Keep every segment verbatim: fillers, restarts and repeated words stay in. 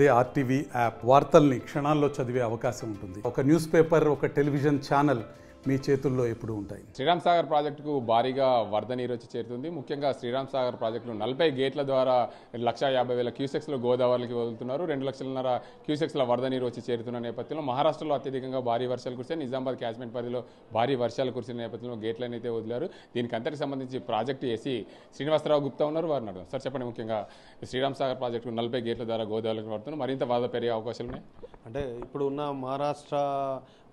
అదే RTV app వార్తల్ని క్షణాల్లో చదివే అవకాశం ఉంటుంది. ఒక న్యూస్ పేపర్, ఒక టెలివిజన్ ఛానల్ మీ చేతుల్లో ఎప్పుడు ఉంటాయి. శ్రీరామ్ సాగర్ ప్రాజెక్టుకు భారీగా వరద నీరు వచ్చి చేరుతుంది. ముఖ్యంగా శ్రీరామ్ సాగర్ ప్రాజెక్టులో నలభై గేట్ల ద్వారా లక్ష యాభై వేల క్యూసెక్స్లు గోదావరికి వదులుతున్నారు. రెండు లక్షలన్నర క్యూసెక్స్ల వరద నీరు వచ్చి చేరుతున్న నేపథ్యంలో మహారాష్ట్రలో అత్యధికంగా భారీ వర్షాలు కురిశాయి. నిజామాబాద్ క్యాచ్మెంట్ పరిధిలో భారీ వర్షాలు కురిసిన నేపథ్యంలో గేట్లను అయితే వదిలారు. దీనికి అంతటికి సంబంధించి ప్రాజెక్టు ఏసీ శ్రీనివాసరావు గుప్తా ఉన్నారు. వారిని అడుగుతాం. సార్ చెప్పండి, ముఖ్యంగా శ్రీరామ్ సాగర్ ప్రాజెక్టుకు నలభై గేట్ల ద్వారా గోదావరికి వదులుతున్నారు, మరింత వరద పెరిగే అవకాశాలు ఉన్నాయి. అంటే ఇప్పుడు ఉన్న మహారాష్ట్ర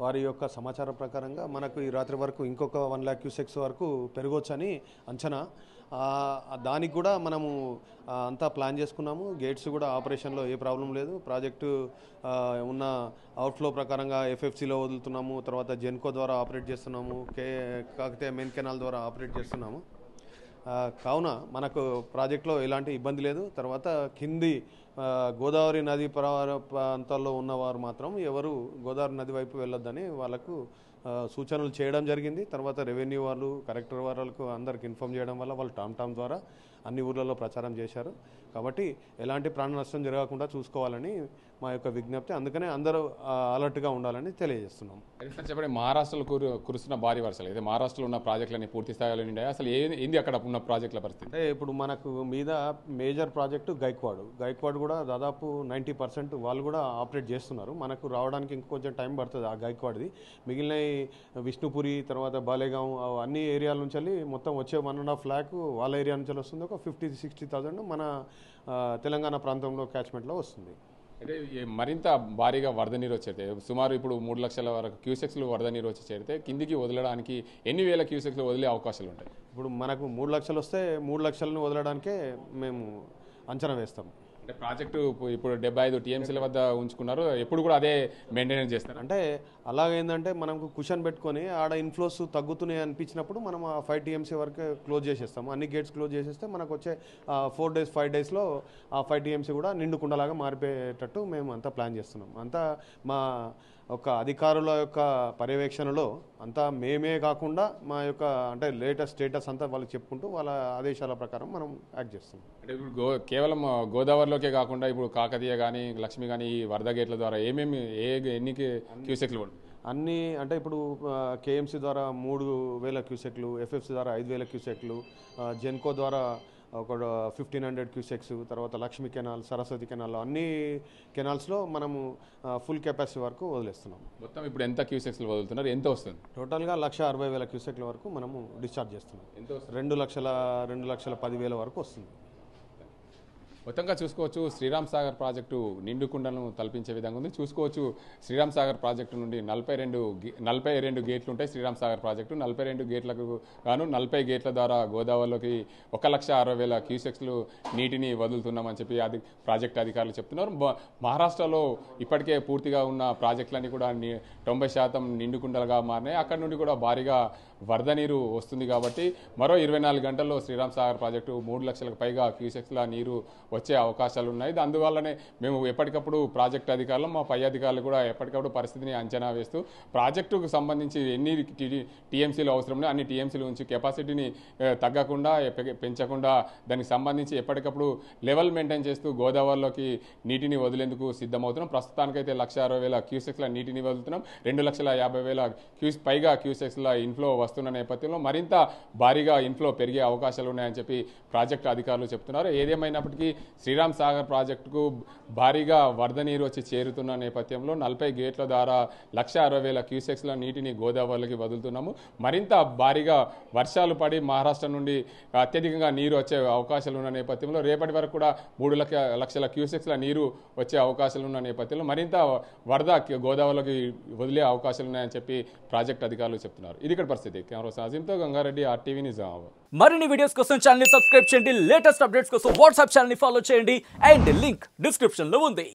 వారి యొక్క సమాచారం ప్రకారంగా మనకు ఈ రాత్రి వరకు ఇంకొక వన్ ల్యాక్ క్యూసెక్స్ వరకు పెరగొచ్చని అంచనా. దానికి కూడా మనము అంతా ప్లాన్ చేసుకున్నాము. గేట్స్ కూడా ఆపరేషన్లో ఏ ప్రాబ్లం లేదు. ప్రాజెక్టు ఉన్న అవుట్ఫ్లో ప్రకారంగా ఎఫ్ఎఫ్సిలో వదులుతున్నాము, తర్వాత జెన్కో ద్వారా ఆపరేట్ చేస్తున్నాము, కే కాకతీయ మెయిన్ కెనాల్ ద్వారా ఆపరేట్ చేస్తున్నాము. కావున మనకు ప్రాజెక్టులో ఎలాంటి ఇబ్బంది లేదు. తర్వాత కింది గోదావరి నది పరవార ప్రాంతాల్లో ఉన్నవారు మాత్రం ఎవరు గోదావరి నది వైపు వెళ్ళొద్దని వాళ్ళకు సూచనలు చేయడం జరిగింది. తర్వాత రెవెన్యూ వాళ్ళు, కలెక్టర్ వాళ్ళకు అందరికి ఇన్ఫామ్ చేయడం వల్ల వాళ్ళు టామ్ టామ్ ద్వారా అన్ని ఊర్లలో ప్రచారం చేశారు. కాబట్టి ఎలాంటి ప్రాణ నష్టం జరగకుండా చూసుకోవాలని మా యొక్క విజ్ఞప్తి. అందుకనే అందరూ అలర్ట్గా ఉండాలని తెలియజేస్తున్నాం. చెప్పండి, మహారాష్ట్రలో కురు కురిసిన భారీ వర్షాలు అయితే మహారాష్ట్రలో ఉన్న ప్రాజెక్టులన్నీ పూర్తి స్థాయిలో నిండాయి. అసలు ఏంది అక్కడ ఉన్న ప్రాజెక్టుల పరిస్థితి? అంటే ఇప్పుడు మనకు మీద మేజర్ ప్రాజెక్టు గైక్వాడ్. గైక్వాడ్ కూడా దాదాపు నైంటీ పర్సెంట్ వాళ్ళు కూడా ఆపరేట్ చేస్తున్నారు. మనకు రావడానికి ఇంకొంచెం టైం పడుతుంది ఆ గైక్వాడ్ది. మిగిలిన విష్ణుపురి, తర్వాత బాలేగాం, అన్ని ఏరియాల నుంచి వెళ్ళి మొత్తం వచ్చే వన్ అండ్ హాఫ్ ల్యాక్ వాళ్ళ ఏరియా నుంచి వస్తుంది. ఒక ఫిఫ్టీ సిక్స్టీ థౌజండ్ మన తెలంగాణ ప్రాంతంలో క్యాచ్మెంట్లో వస్తుంది. అంటే మరింత భారీగా వరద నీరు వచ్చేది సుమారు ఇప్పుడు మూడు లక్షల వరకు క్యూసెక్స్లు వరద నీరు వచ్చి చేరితే కిందికి వదలడానికి ఎన్ని వేల క్యూసెక్స్లు వదిలే అవకాశాలు ఉంటాయి? ఇప్పుడు మనకు మూడు లక్షలు వస్తే మూడు లక్షలను వదలడానికే మేము అంచనా వేస్తాము. అంటే ప్రాజెక్టు ఇప్పుడు డెబ్బై ఐదు టీఎంసీల వద్ద ఉంచుకున్నారు, ఎప్పుడు కూడా అదే మెయింటెనెన్స్ చేస్తారు. అంటే అలాగేందంటే మనకు కుషన్ పెట్టుకొని ఆడ ఇన్ఫ్లోస్ తగ్గుతున్నాయి అనిపించినప్పుడు మనం ఆ ఫైవ్ టీఎంసీ వరకు క్లోజ్ చేసేస్తాము. అన్ని గేట్స్ క్లోజ్ చేసేస్తే మనకు వచ్చే ఫోర్ డేస్ ఫైవ్ డేస్లో ఆ ఫైవ్ టీఎంసీ కూడా నిండుకుండలాగా మారిపోయేటట్టు మేము అంతా ప్లాన్ చేస్తున్నాం. అంతా మా ఒక అధికారుల యొక్క పర్యవేక్షణలో అంతా మేమే కాకుండా మా యొక్క అంటే లేటెస్ట్ స్టేటస్ అంతా వాళ్ళకి చెప్పుకుంటూ వాళ్ళ ఆదేశాల ప్రకారం మనం యాక్ట్ చేస్తాం. అంటే ఇప్పుడు గో కేవలం గోదావరిలోకే కాకుండా ఇప్పుడు కాకతీయ కానీ లక్ష్మి కానీ ఈ వరద గేట్ల ద్వారా ఏమేమి ఏ ఎన్ని క్యూసెక్లు ఉంటాయి? అన్నీ అంటే ఇప్పుడు కేఎంసీ ద్వారా మూడు వేల క్యూసెక్లు, ఎఫ్ఎఫ్సి ద్వారా ఐదు వేల క్యూసెక్లు, జెన్కో ద్వారా ఒక ఫిఫ్టీన్ హండ్రెడ్ క్యూసెక్స్, తర్వాత లక్ష్మీ కెనాల్, సరస్వతి కెనాల్, అన్ని కెనాల్స్లో మనము ఫుల్ కెపాసిటీ వరకు వదిలేస్తున్నాం. మొత్తం ఇప్పుడు ఎంత క్యూసెక్స్లు వదులుతున్నారు, ఎంత వస్తుంది? టోటల్గా లక్ష అరవై వేల క్యూసెక్ల వరకు మనము డిశ్చార్జ్ చేస్తున్నాం. ఎంత వస్తుంది? రెండు లక్షల రెండు లక్షల పదివేల వరకు వస్తుంది. మొత్తంగా చూసుకోవచ్చు శ్రీరామ్ సాగర్ ప్రాజెక్టు నిండుకుండలను తలపించే విధంగా ఉంది. చూసుకోవచ్చు శ్రీరామ్ సాగర్ ప్రాజెక్టు నుండి నలభై రెండు నలభై రెండు గేట్లు ఉంటాయి. శ్రీరామ్ సాగర్ ప్రాజెక్టు నలభై రెండు గేట్లకు గాను నలభై గేట్ల ద్వారా గోదావరిలోకి ఒక లక్ష అరవై వేల క్యూసెక్స్లు నీటిని వదులుతున్నామని చెప్పి అది ప్రాజెక్టు అధికారులు చెప్తున్నారు. మహారాష్ట్రలో ఇప్పటికే పూర్తిగా ఉన్న ప్రాజెక్టులన్నీ కూడా తొంభై శాతం నిండుకుండలుగా మారినాయి. అక్కడ నుండి కూడా భారీగా వరద నీరు వస్తుంది కాబట్టి మరో ఇరవై నాలుగు గంటల్లో శ్రీరామ్ సాగర్ ప్రాజెక్టు మూడు లక్షలకు పైగా క్యూసెక్స్ల నీరు వచ్చే అవకాశాలు ఉన్నాయి. అందువల్లనే మేము ఎప్పటికప్పుడు ప్రాజెక్టు అధికారులు మా పై అధికారులు కూడా ఎప్పటికప్పుడు పరిస్థితిని అంచనా వేస్తూ ప్రాజెక్టుకు సంబంధించి ఎన్ని టీఎంసీలు అవసరం అన్ని టీఎంసీలు ఉంచి కెపాసిటీని తగ్గకుండా పెంచకుండా దానికి సంబంధించి ఎప్పటికప్పుడు లెవెల్ మెయింటైన్ చేస్తూ గోదావరిలోకి నీటిని వదిలేందుకు సిద్ధమవుతున్నాం. ప్రస్తుతానికైతే లక్ష అరవై వేల క్యూసెక్స్ల నీటిని వదులుతున్నాం. రెండు లక్షల యాభై వేల క్యూస్ పైగా క్యూసెక్స్ల ఇన్ఫ్లో వస్తున్న నేపథ్యంలో మరింత భారీగా ఇన్ఫ్లో పెరిగే అవకాశాలు ఉన్నాయని చెప్పి ప్రాజెక్టు అధికారులు చెప్తున్నారు. ఏదేమైనప్పటికీ శ్రీరామ్ సాగర్ ప్రాజెక్టుకు భారీగా వరద నీరు వచ్చి చేరుతున్న నేపథ్యంలో నలభై గేట్ల ద్వారా లక్ష అరవై వేల క్యూసెక్స్ల నీటిని గోదావరికి వదులుతున్నాము. మరింత భారీగా వర్షాలు పడి మహారాష్ట్ర నుండి అత్యధికంగా నీరు వచ్చే అవకాశాలు ఉన్న నేపథ్యంలో రేపటి వరకు కూడా మూడు లక్షల క్యూసెక్స్ల నీరు వచ్చే అవకాశాలు ఉన్న నేపథ్యంలో మరింత వరద గోదావరికి వదిలే అవకాశాలు ఉన్నాయని చెప్పి ప్రాజెక్టు అధికారులు చెప్తున్నారు. ఇది ఇక్కడ పరిస్థితి. కెమెరా సాజింతో గంగారెడ్డి, ఆర్టీవీ నిజామాబాద్. మరిన్ని వీడియోస్ కోసం ఛానల్ ని సబ్స్క్రైబ్ చేయండి. లేటెస్ట్ అప్డేట్స్ కోసం వాట్సాప్ ఛానల్ ని ఫాలో చేయండి అండ్ లింక్ డిస్క్రిప్షన్ లో ఉంది.